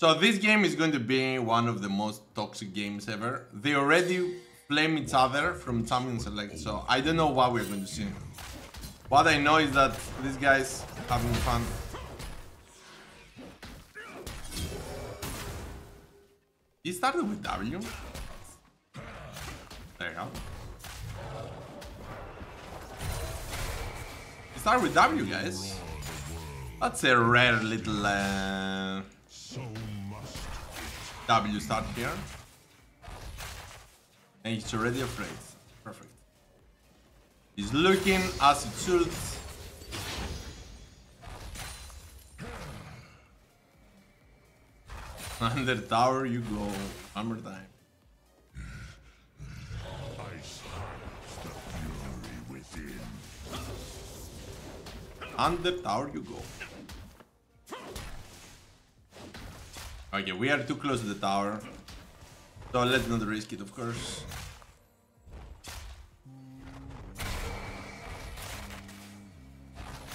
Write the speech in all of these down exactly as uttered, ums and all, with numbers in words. So this game is going to be one of the most toxic games ever. They already blame each other from Champion Select, so I don't know what we're going to see. What I know is that these guys are having fun. He started with W. There you go. He started with W, guys. That's a rare little... Uh... W start here, and he's already afraid. Perfect. He's looking as it should. Under tower you go. One more time. I silence the fury within. Under tower you go. Okay, we are too close to the tower, so let's not risk it, of course.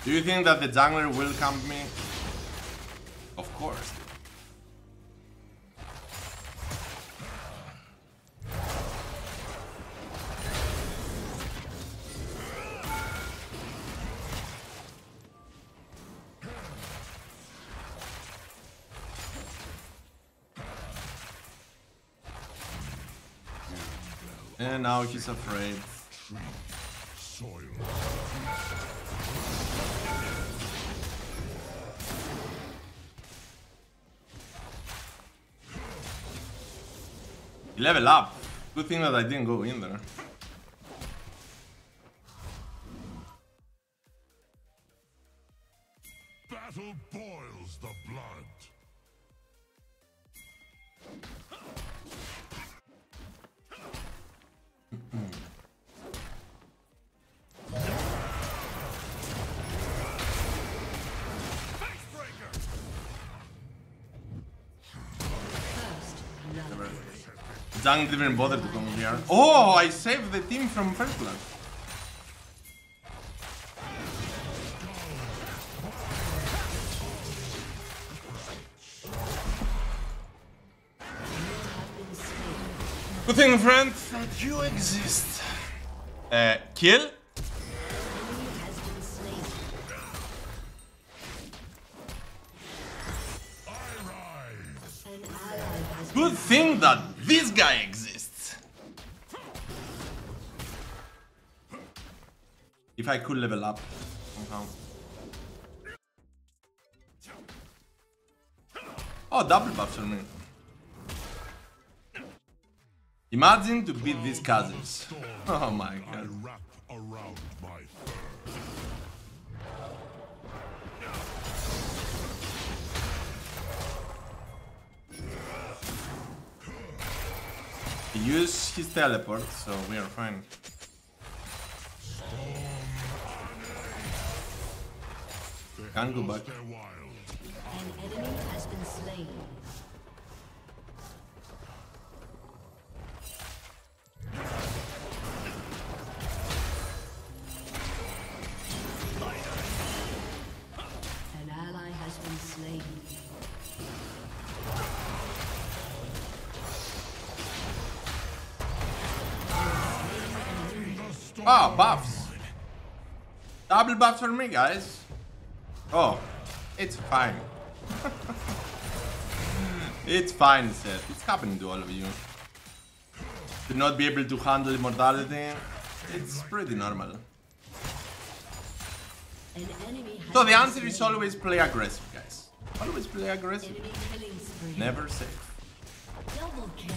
Do you think that the jungler will camp me? Of course. And now he's afraid. He leveled up. Good thing that I didn't go in there. Battle boils the blood. Dang, didn't even bother to come here. Oh, I saved the team from first blood. Good thing, friend, that you exist. Uh, kill? Good thing that this guy exists. If I could level up somehow. Oh, double buffs on me. Imagine to beat these cousins. Oh my god. He used his teleport, so we are fine. Can't go back. An enemy has been slain. An ally has been slain. Oh, buffs. Double buffs for me, guys. Oh, it's fine. It's fine, Seth. It's happening to all of you. To not be able to handle immortality, it's pretty normal. So the answer is always play aggressive, guys. Always play aggressive. Never safe. Double kill.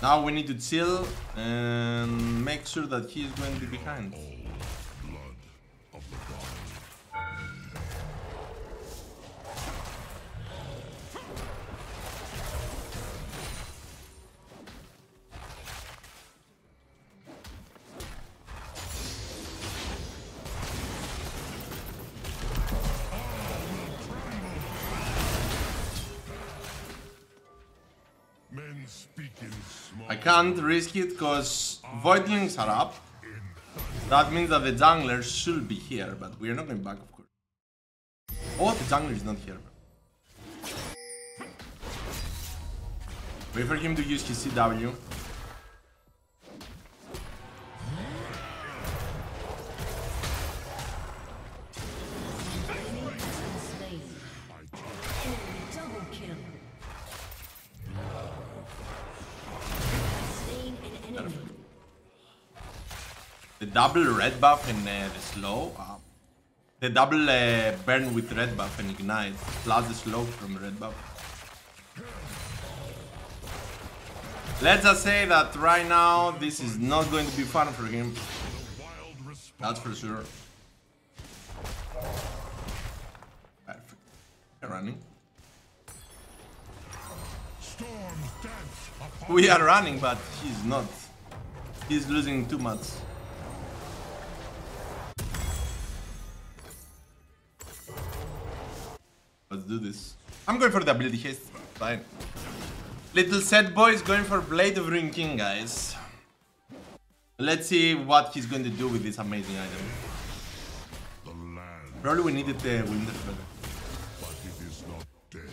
Now we need to chill and make sure that he is going to be behind. I can't risk it because Voidlings are up. That means that the jungler should be here, but we are not going back, of course. Oh, the jungler is not here. Wait for him to use his C W. The double red buff and uh, the slow. Uh, the double uh, burn with red buff and ignite, plus the slow from red buff. Let's just say that right now this is not going to be fun for him. That's for sure. Perfect. We're running. We are running, but he's not. He's losing too much. Let's do this. I'm going for the ability haste. Fine. Little Sett boy is going for Blade of Ruin King, guys. Let's see what he's going to do with this amazing item. Probably we needed the Winter Feather. But it is not dead.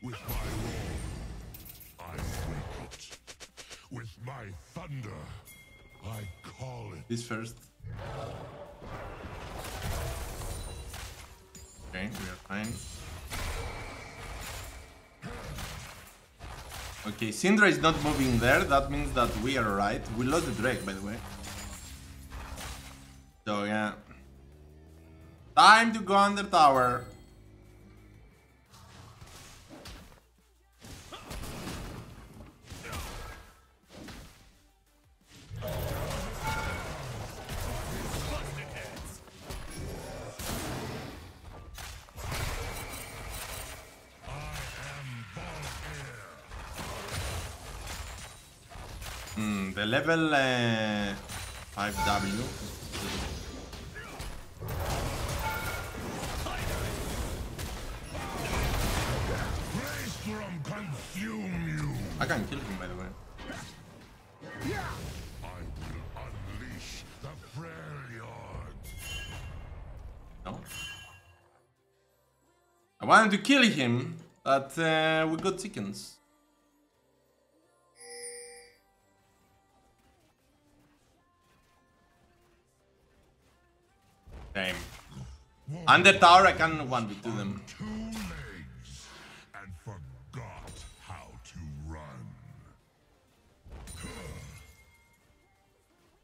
With my roar, I wake it. With my thunder, I call it. This first. Okay, we are fine. Okay, Syndra is not moving there, that means that we are right. We lost the Drake, by the way. So, yeah. Time to go under tower. Hmm, the level uh, five W. I can kill him, by the way. I will unleash the Freljord. No. I wanted to kill him, but uh, we got chickens. Time. Under tower, I can one v two them. Two legs and forgot how to run.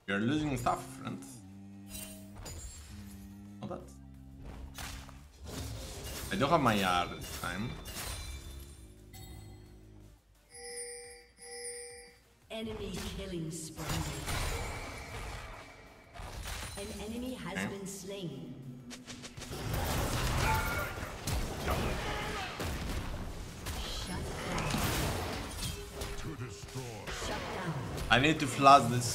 You're losing stuff, friends. Not that. I don't have my R this time. Enemy killing spree. An enemy has okay. been slain. Shut down. To destroy. Shut down. I need to flash this.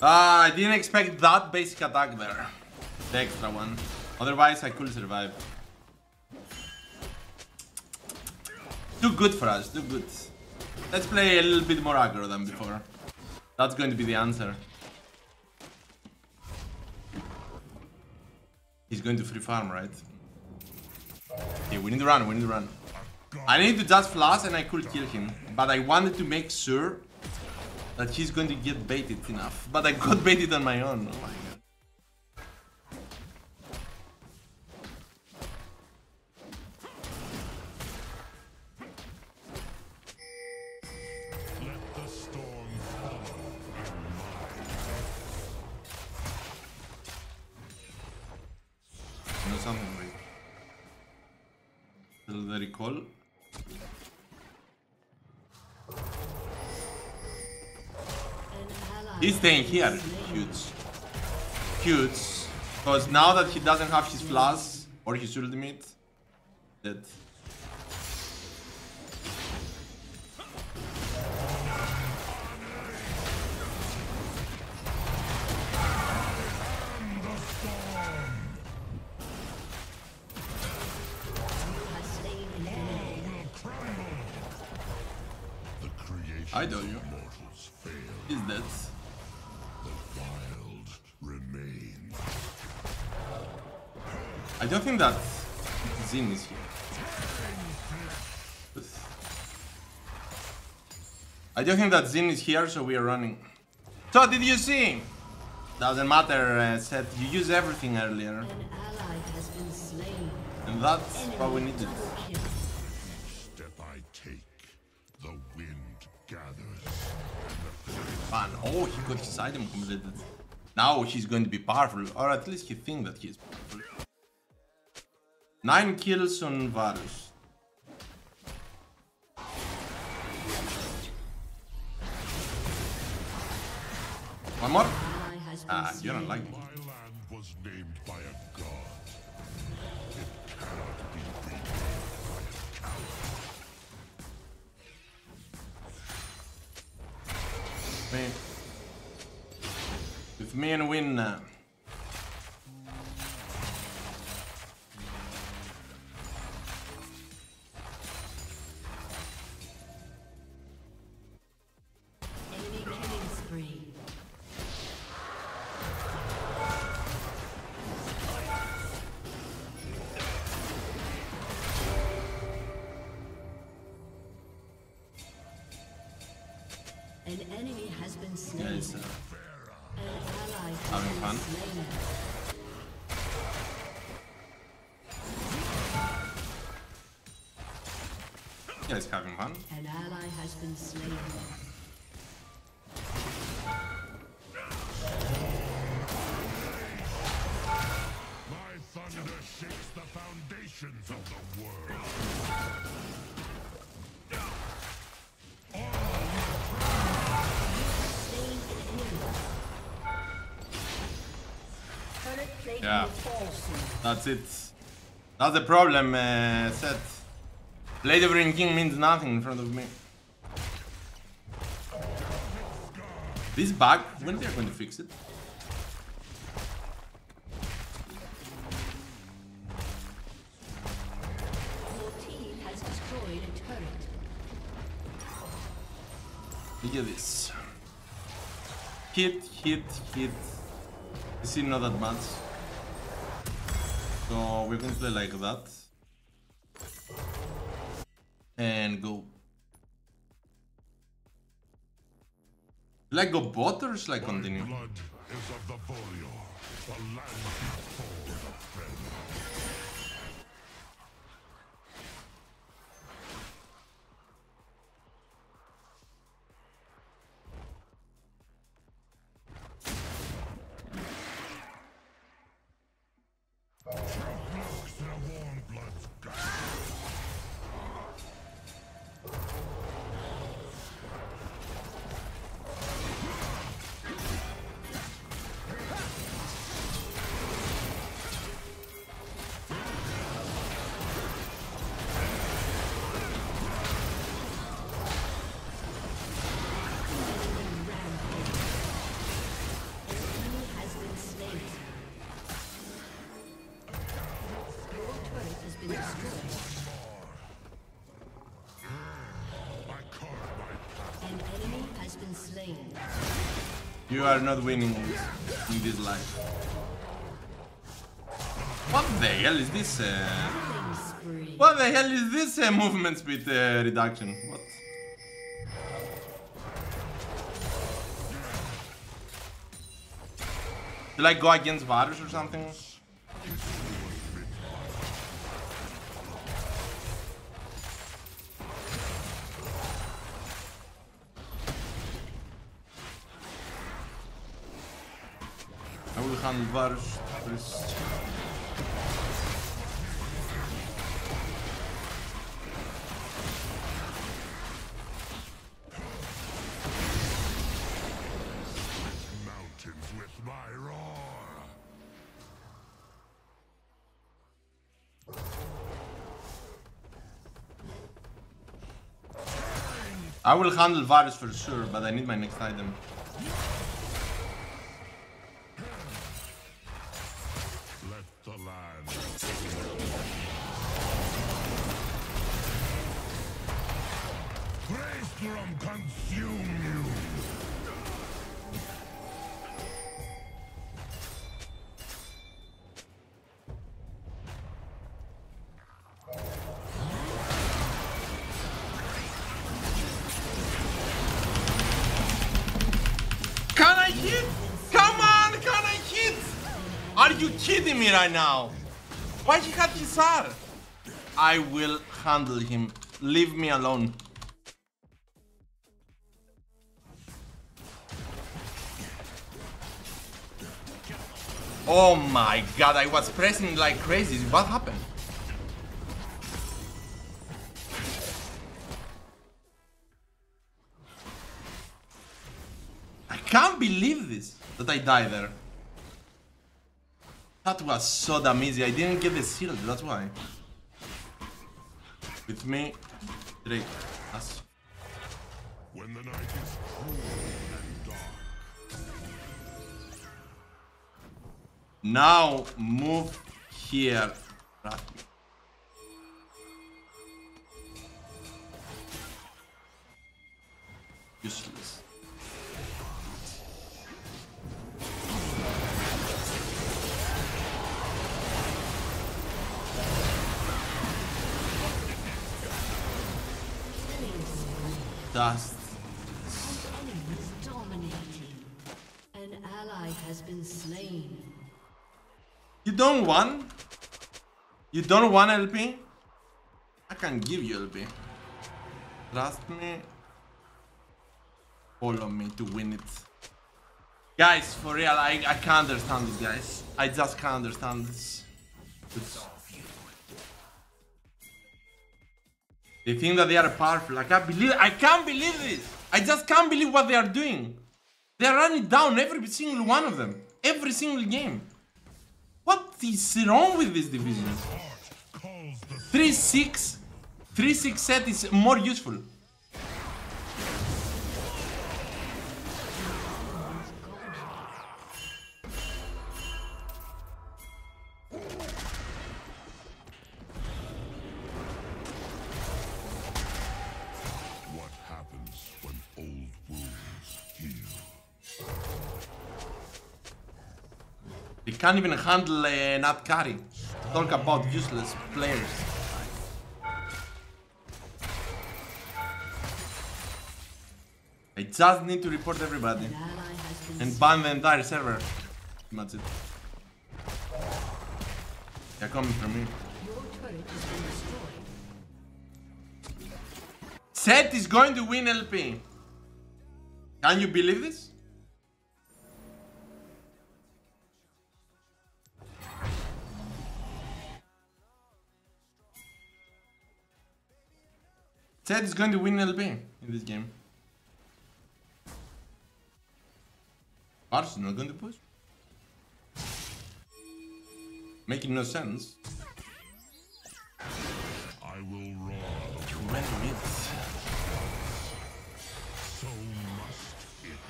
Ah, I didn't expect that basic attack there. The extra one. Otherwise, I could survive. Too good for us, too good. Let's play a little bit more aggro than before. That's going to be the answer. He's going to free farm, right? Okay, we need to run, we need to run. I need to just flash and I could kill him. But I wanted to make sure that he's going to get baited enough. But I got baited on my own. Oh my god. The recall. He's staying here. Huge. Huge. Because now that he doesn't have his flash or his ultimate, dead. I don't know. Is that the wild remains? I don't think that Zin is here. I don't think that Zin is here, so we are running. So did you see? Doesn't matter, uh, Sett. You used everything earlier. An ally has been slain. And that's what we needed. Each step I take, the wind gathers. Man, oh, he got his item completed. Now he's going to be powerful, or at least he thinks that he is powerful. Nine kills on Varus. One more? Ah, you don't like me. My land was named by a god. It cannot be renamed by a coward. Me. With me and win now. An enemy has been slain. Yes, uh, an ally has having been fun. Slain. Yes, having fun. An ally has been slain. My thunder shakes the foundations of the world. Yeah, that's it. That's the problem, uh, Sett. Blade of Ruin King means nothing in front of me. This bug, when they're going to fix it? Your team has destroyed a turret. Look at this. Hit, hit, hit. You see, not that much. So we can play like that and go. Like go bot or like continue? My blood is of the Boreal, the land before the friend. You are not winning in this life. What the hell is this? Uh, what the hell is this uh, movement speed uh, reduction? What? Do like go against Varus or something? Varus first. Mountains with my roar. I will handle Varus for sure, but I need my next item. Are you kidding me right now? Why he had his R? I will handle him. Leave me alone. Oh my god, I was pressing like crazy. What happened? I can't believe this, that I died there. That was so damn easy. I didn't get the shield, that's why. With me, Drake. Us. When the night is cold and dark. Now move here. Useless. Dust. An enemy is dominating. An ally has been slain. You don't want? You don't want L P? I can give you L P. Trust me. Follow me to win it. Guys, for real, I, I can't understand this, guys. I just can't understand this. It's... They think that they are powerful. I can't believe I can't believe this. I just can't believe what they are doing. They are running down every single one of them. Every single game. What is wrong with this division? three six. three six set is more useful. Can't even handle uh, not carry. Talk about useless players. I just need to report everybody and ban the entire server. That's it. They're coming for me. Sett is going to win L P. Can you believe this? Sett is going to win L P in this game. Varus is not going to push. Making no sense. I will roar. You went mid. So must it.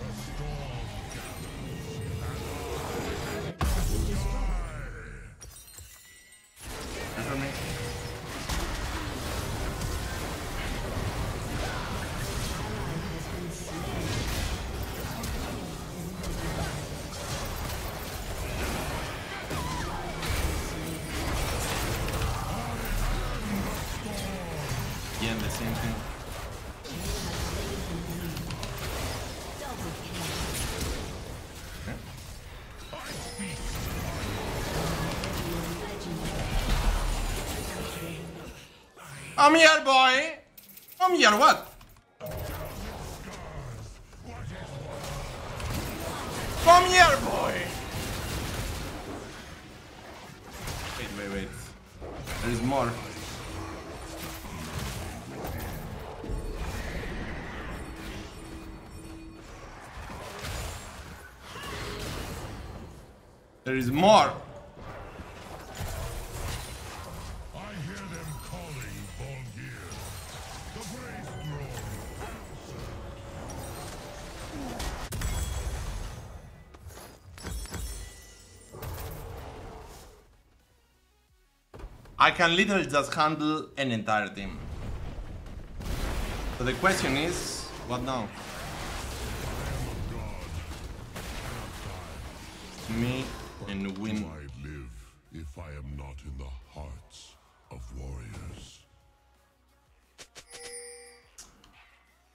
The storm gathers and I'm here, boy! I'm here, what? Come here, boy! Wait, wait, wait. There is more. There is more! I can literally just handle an entire team. So the question is, what now? Me and win. I live if I am not in the hearts of warriors.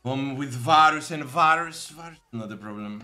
Um, with Varus and Varus, Varus not a problem.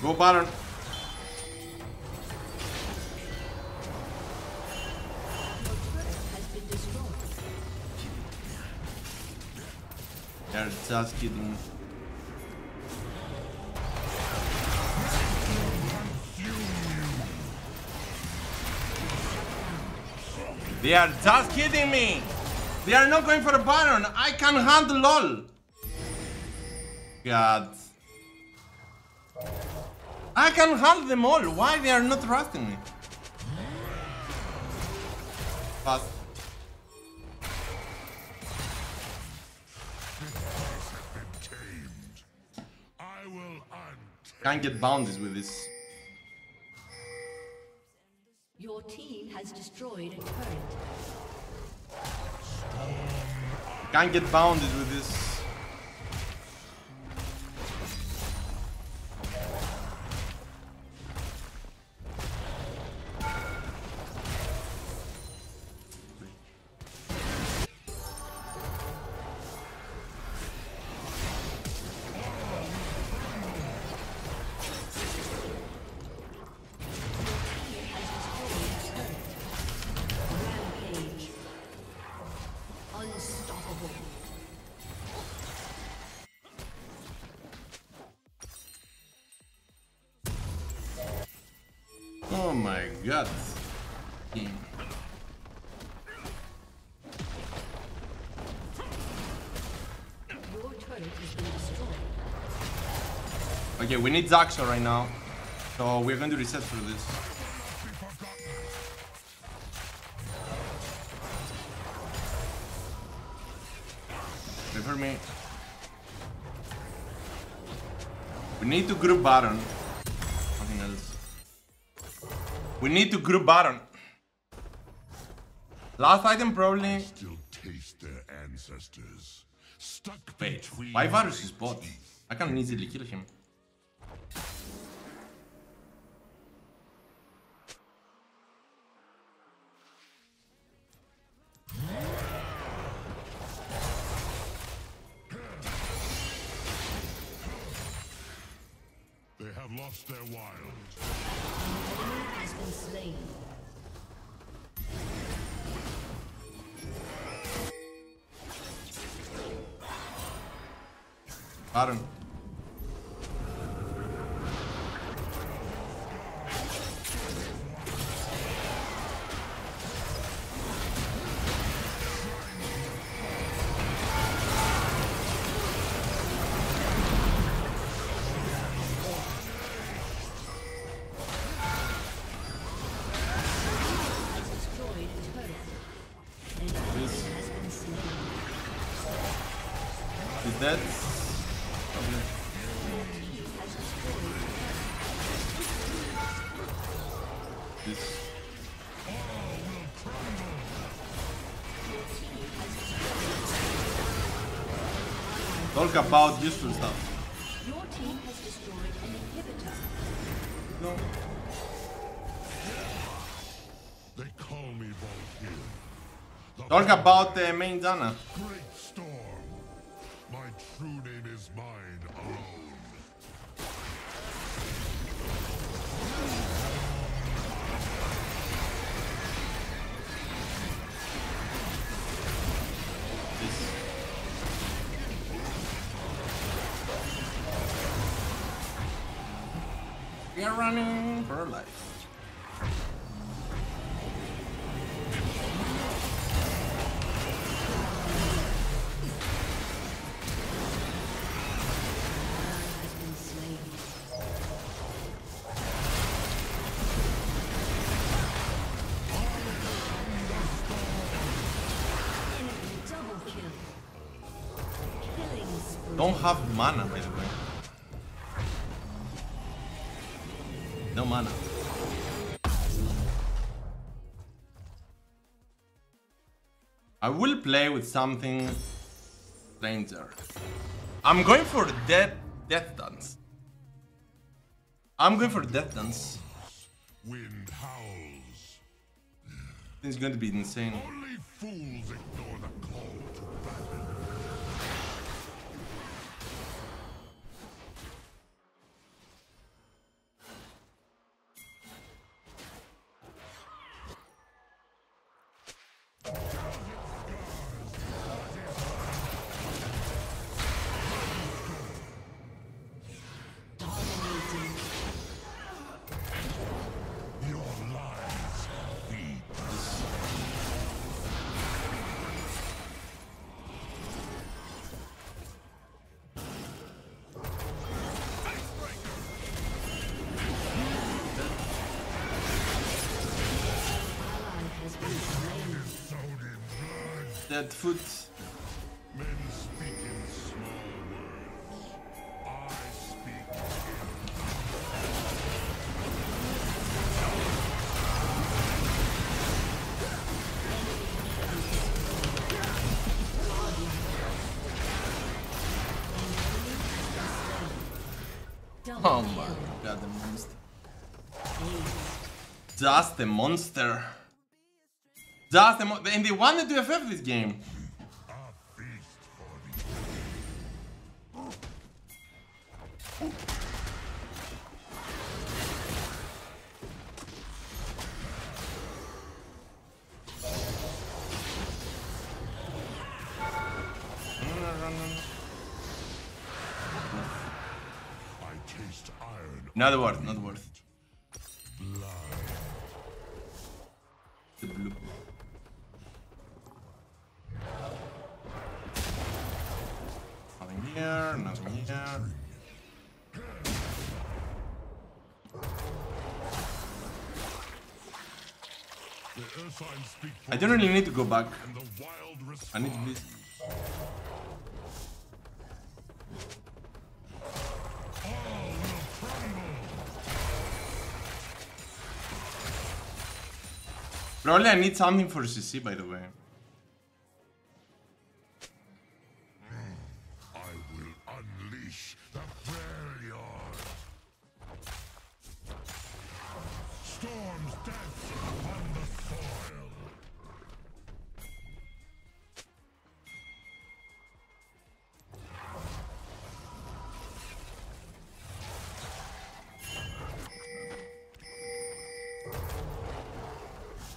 Go Baron. They're just kidding. They are just kidding me. They are not going for a Baron. I can handle all. God. I can handle them all. Why they are not trusting me? Fast. Can't get bounties with this. Your team has destroyed a turret. Can't get bounties with this. Oh my god. Game. Your turret has been destroyed. Okay, we need Zaxxon right now. So we're going to reset for this. Wait for me. We need to group Baron. Nothing else. We need to group Baron. Last item probably. I still taste their ancestors. Stuck between. Why Varus is bot? I can easily kill him. They have lost their wild. Slain. Baron. Dead. This. Talk about useful stuff. Your team has destroyed an inhibitor. No. They call me Voltaire. Talk about the uh, main Dana. My true name is mine alone. This. We are running for life. don't have mana, by the way. No mana. I will play with something stranger. I'm going for death, death dance. I'm going for death dance. Wind howls. It's going to be insane. Only fools ignore the call to battle. That foot. Men speak in small words. I speak in. Oh my god, the monster. Just a monster. Just the and they wanted to F F this game. Not worth, not worth. The blue. Here, nothing here. I don't really need to go back. I need this. Probably I need something for C C, by the way.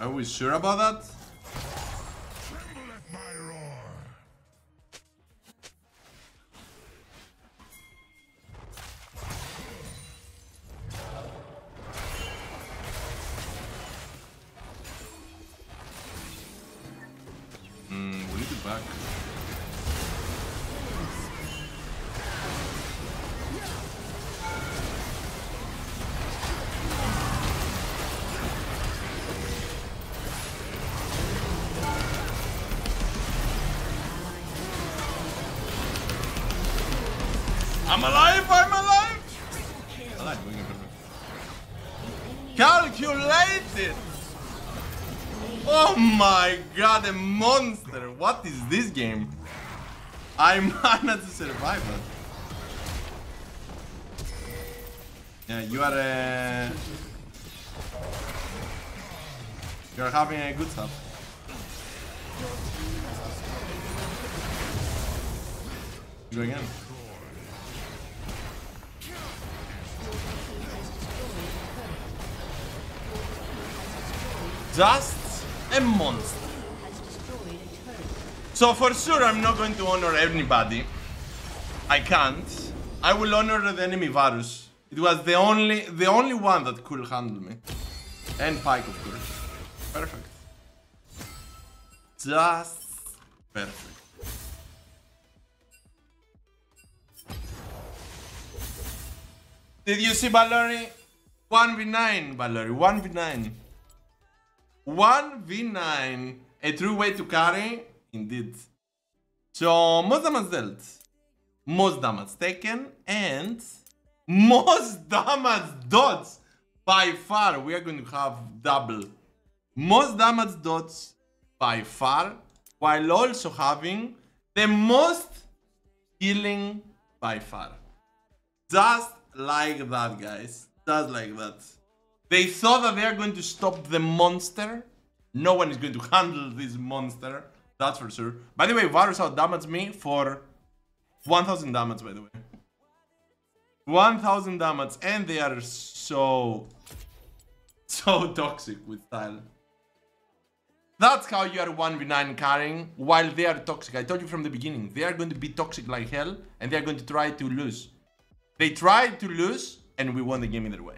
Are we sure about that? Tremble at my roar. Hmm, we need to back. I'm alive! I'm alive! alive. Calculated! Oh my god, a monster! What is this game? I managed to survive that. Yeah, you are a... You're having a good stuff. Go again. Just a monster. So for sure I'm not going to honor anybody. I can't. I will honor the enemy Varus. It was the only the only one that could handle me. And Pike, of course. Perfect. Just perfect. Did you see BaLoRi? one v nine, BaLoRi, one v nine. one v nine, a true way to carry, indeed. So, most damage dealt. most damage taken and most damage dots. By far, we are going to have double most damage dots by far, while also having the most healing by far. Just like that, guys. Just like that. They thought that they are going to stop the monster. No one is going to handle this monster. That's for sure. By the way, Varus outdamaged me for one thousand damage, by the way. one thousand damage, and they are so, so toxic with style. That's how you are one v nine carrying while they are toxic. I told you from the beginning, they are going to be toxic like hell, and they are going to try to lose. They tried to lose, and we won the game either way.